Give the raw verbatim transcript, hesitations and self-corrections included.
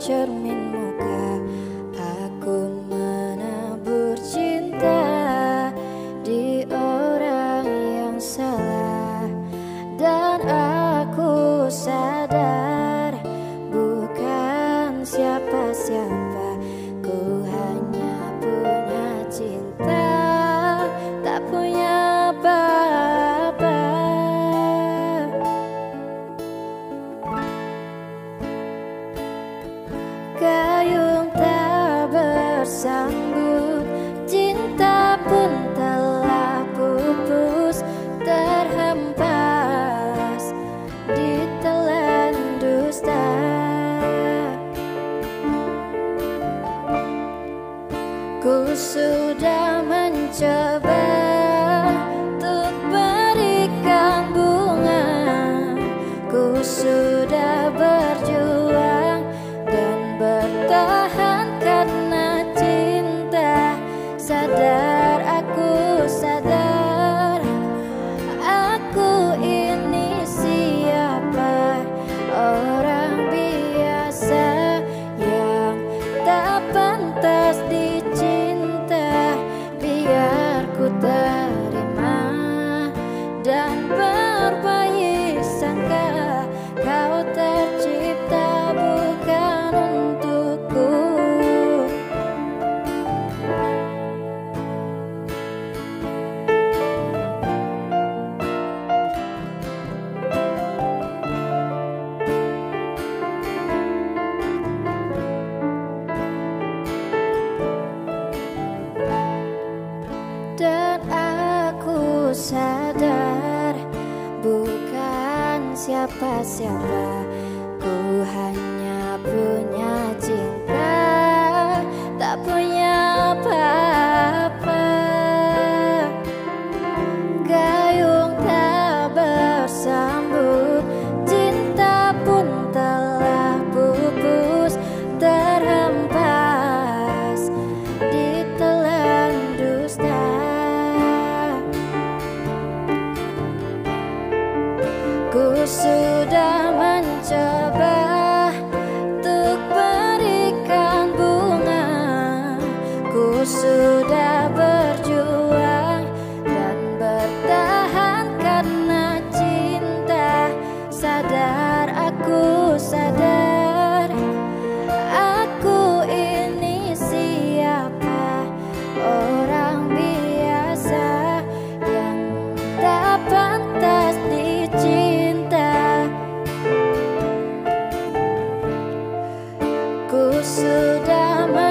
cermin muka. Aku menabur cinta di orang yang salah, dan aku sadar bukan siapa-siapa. Ku hanya punya cinta, tak punya apa-apa. Gayung tak bersambut, cinta pun telah pupus, terhempas di telan dusta. Ku sudah mencoba untuk berikan bunga, ku sudah berjuang dan bertahan karena cinta. Sadar aku, sadar aku ini siapa, orang biasa yang tak pantas dicinta. Biar ku terima dan berbaik sangka, kau tercipta bukan untukku. Dan aku sadar bukan siapa-siapa, ku hanya punya cinta, tak punya apa-apa. Gayung tak bersambut, cinta pun telah pupus, terhempas di telan dusta. Ku sudah mencoba untuk berikan bunga, ku sudah berjuang dan bertahan karena cinta. Sadar aku, sadar aku ini siapa, orang biasa yang tak pantas dicinta. Sudah